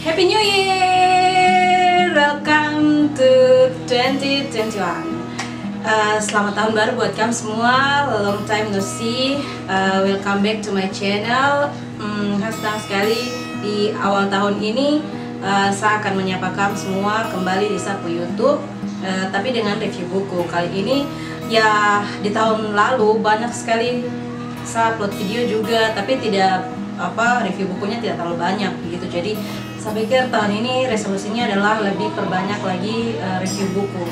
Happy New Year! Welcome to 2021. Selamat tahun baru buat kamu semua. Long time no see. Welcome back to my channel. Senang sekali di awal tahun ini saya akan menyapa kamu semua kembali di sapu YouTube. Tapi dengan review buku kali ini, ya di tahun lalu banyak sekali saya upload video juga, tapi tidak review bukunya tidak terlalu banyak gitu. Jadi saya pikir tahun ini resolusinya adalah lebih perbanyak lagi review buku.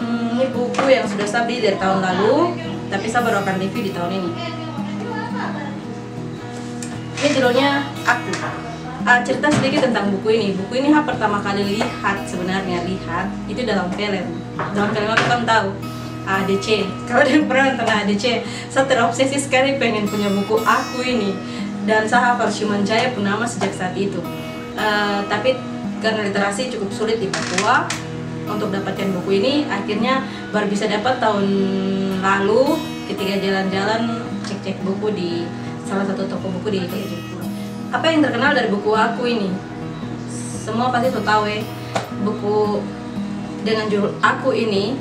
Ini buku yang sudah saya beli dari tahun lalu, tapi saya baru akan review di tahun ini. Ini judulnya Aku. Cerita sedikit tentang buku ini. Buku ini saya pertama kali lihat itu dalam film. Dalam film aku kan tahu AADC. Kalau ada yang pernah tentang AADC, saya terobsesi sekali pengen punya buku Aku ini. Dan saya hafal Sjuman Djaya Punama sejak saat itu. Tapi karena literasi cukup sulit di Papua untuk dapatkan buku ini, akhirnya baru bisa dapat tahun lalu ketika jalan-jalan cek-cek buku di salah satu toko buku di Papua. Apa yang terkenal dari buku Aku ini? Semua pasti tahu ya, buku dengan judul Aku ini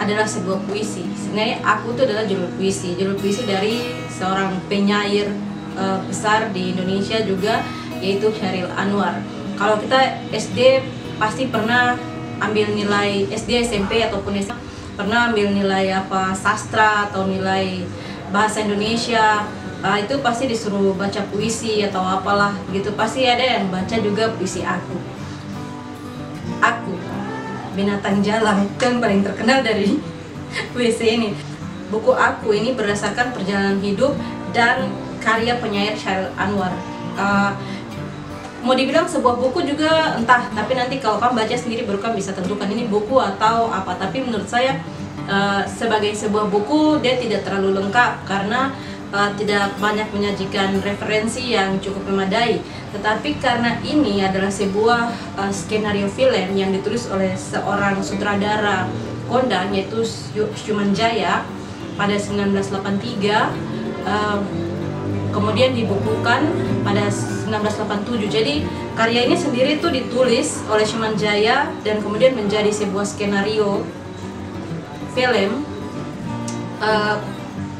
adalah sebuah puisi. Sebenarnya Aku itu adalah judul puisi dari seorang penyair besar di Indonesia juga, yaitu Chairil Anwar. Kalau kita SD pasti pernah ambil nilai SD, SMP ataupun SMA, pernah ambil nilai sastra atau nilai bahasa Indonesia. Itu pasti disuruh baca puisi atau apalah gitu, pasti ada yang baca juga puisi Aku. Aku, binatang jalan, itu yang paling terkenal dari puisi ini. Buku Aku ini berdasarkan perjalanan hidup dan karya penyair Chairil Anwar. Mau dibilang sebuah buku juga entah, tapi nanti kalau kamu baca sendiri baru kamu bisa tentukan ini buku atau apa. Tapi menurut saya sebagai sebuah buku dia tidak terlalu lengkap karena tidak banyak menyajikan referensi yang cukup memadai. Tetapi karena ini adalah sebuah skenario film yang ditulis oleh seorang sutradara kondang yaitu Sjuman Djaya pada 1983, kemudian dibukukan pada 1987. Jadi karya ini sendiri itu ditulis oleh Sjuman Djaya dan kemudian menjadi sebuah skenario film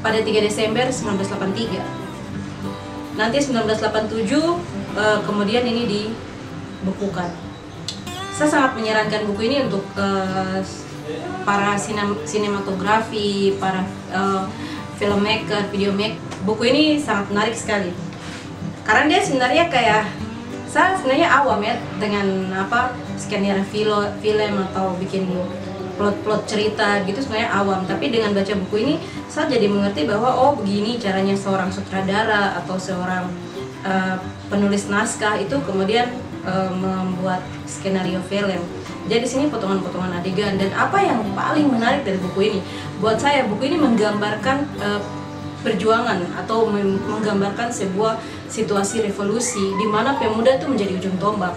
pada 3 Desember 1983. Nanti 1987 kemudian ini dibukukan. Saya sangat menyarankan buku ini untuk para sinematografi, para filmmaker, videomaker. Buku ini sangat menarik sekali. Karena dia sebenarnya kayak saya sebenarnya awam ya dengan skenario film atau bikin plot-plot cerita gitu, sebenarnya awam. Tapi dengan baca buku ini saya jadi mengerti bahwa oh begini caranya seorang sutradara atau seorang penulis naskah itu kemudian membuat skenario film. Jadi sini potongan-potongan adegan, dan apa yang paling menarik dari buku ini buat saya, buku ini menggambarkan perjuangan atau menggambarkan sebuah situasi revolusi di mana pemuda itu menjadi ujung tombak.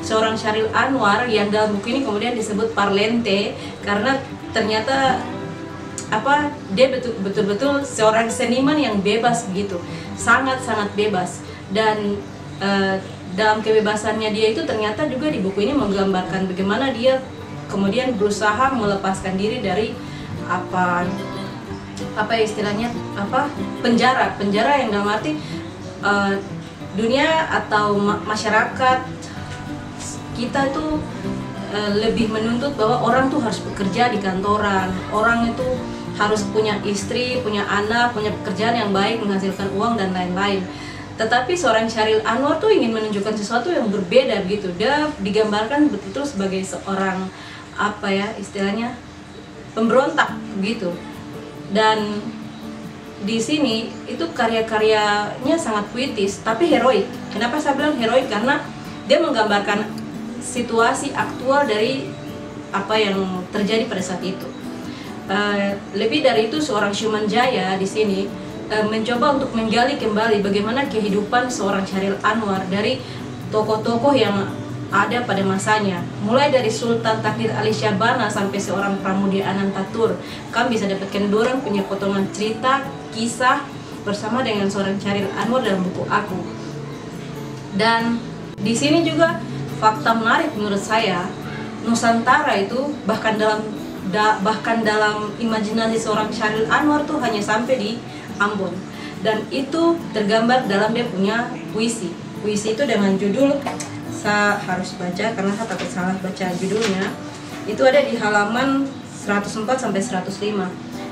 Seorang Chairil Anwar yang dalam buku ini kemudian disebut Parlente karena ternyata dia betul-betul seorang seniman yang bebas begitu, sangat-sangat bebas. Dan dalam kebebasannya dia itu ternyata juga di buku ini menggambarkan bagaimana dia kemudian berusaha melepaskan diri dari penjara yang dalam arti dunia atau masyarakat kita itu lebih menuntut bahwa orang tuh harus bekerja di kantoran, orang itu harus punya istri, punya anak, punya pekerjaan yang baik, menghasilkan uang dan lain-lain. Tetapi seorang Chairil Anwar tuh ingin menunjukkan sesuatu yang berbeda gitu. Dia digambarkan betul-betul sebagai seorang pemberontak gitu. Dan di sini itu karya-karyanya sangat puitis tapi heroik. Kenapa saya bilang heroik? Karena dia menggambarkan situasi aktual dari apa yang terjadi pada saat itu. Lebih dari itu, seorang Sjuman Djaya di sini mencoba untuk menggali kembali bagaimana kehidupan seorang Chairil Anwar dari tokoh-tokoh yang ada pada masanya. Mulai dari Sultan Takdir Alisjahbana sampai seorang Pramudia Ananta Tur, kami bisa dapatkan dorong punya potongan cerita, kisah bersama dengan seorang Chairil Anwar dalam buku aku. Dan di sini juga fakta menarik menurut saya, Nusantara itu bahkan dalam imajinasi seorang Chairil Anwar tuh hanya sampai di Ambon. Dan itu tergambar dalam dia punya puisi. Puisi itu dengan judul, saya harus baca karena saya takut salah baca judulnya, itu ada di halaman 104-105,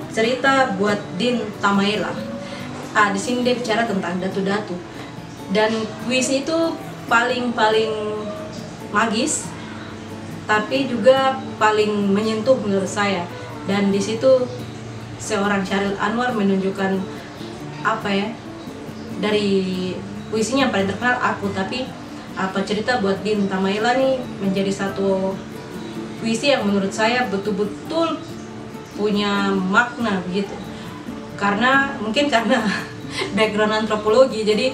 cerita buat Din Tamayla. Di sini dia bicara tentang datu-datu, dan puisi itu paling magis tapi juga paling menyentuh menurut saya. Dan di situ seorang Chairil Anwar menunjukkan apa ya, dari puisinya yang paling terkenal aku, tapi apa cerita buat Din Tamayla nih menjadi satu puisi yang menurut saya betul-betul punya makna begitu. Karena mungkin karena background antropologi, jadi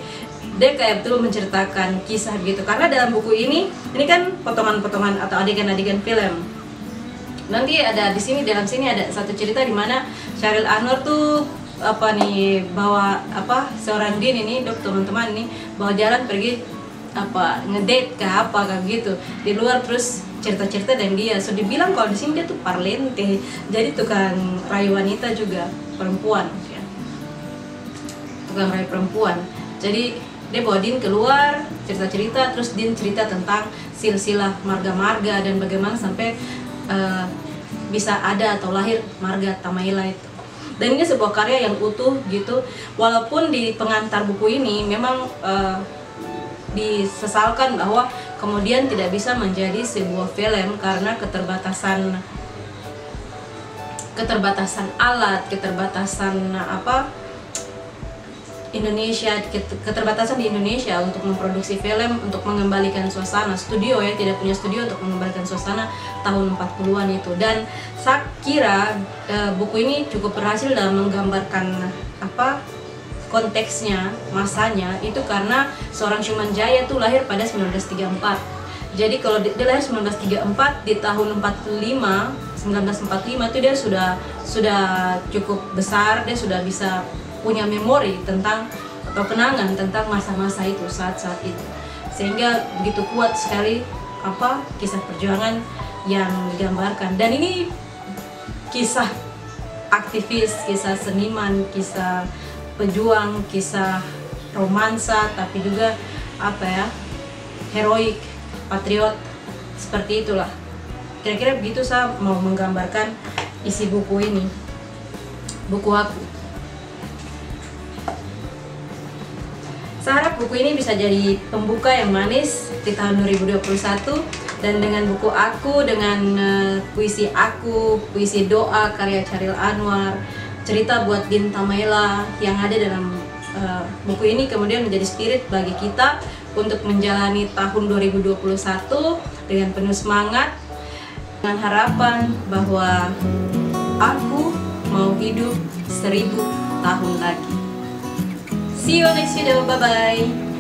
dia kayak betul menceritakan kisah begitu. Karena dalam buku ini kan potongan-potongan atau adegan-adegan film. Nanti ada di sini, dalam sini ada satu cerita di mana Chairil Anwar tuh seorang Din ini, dok teman-teman nih, bawa jalan pergi ngedate ke kayak gitu di luar, terus cerita-cerita dan dia dibilang kalau di sini dia tuh parlente, jadi tukang rayu wanita juga, perempuan ya. Tukang rayu perempuan. Jadi dia bawa Din keluar cerita-cerita, terus Din cerita tentang silsilah marga-marga dan bagaimana sampai bisa ada atau lahir marga Tamayla itu. Dan ini sebuah karya yang utuh gitu, walaupun di pengantar buku ini memang disesalkan bahwa kemudian tidak bisa menjadi sebuah film karena keterbatasan alat, keterbatasan Indonesia, keterbatasan di Indonesia untuk memproduksi film, untuk mengembalikan suasana studio ya, tidak punya studio untuk mengembalikan suasana tahun 40-an itu. Dan saya kira buku ini cukup berhasil dalam menggambarkan konteksnya, masanya itu, karena seorang Sjuman Djaya itu lahir pada 1934. Jadi kalau dia lahir 1934, di tahun 1945 itu dia sudah cukup besar, dia sudah bisa punya memori tentang atau kenangan tentang masa-masa itu, saat-saat itu. Sehingga begitu kuat sekali kisah perjuangan yang digambarkan. Dan ini kisah aktivis, kisah seniman, kisah pejuang, kisah romansa, tapi juga heroik, patriot, seperti itulah. Kira-kira begitu saya mau menggambarkan isi buku ini, buku aku. Saya harap buku ini bisa jadi pembuka yang manis di tahun 2021. Dan dengan buku aku, dengan puisi aku, puisi doa karya Chairil Anwar, cerita buat Din Tamayla yang ada dalam buku ini kemudian menjadi spirit bagi kita untuk menjalani tahun 2021 dengan penuh semangat, dengan harapan bahwa aku mau hidup 1000 tahun lagi. See you next video, bye-bye.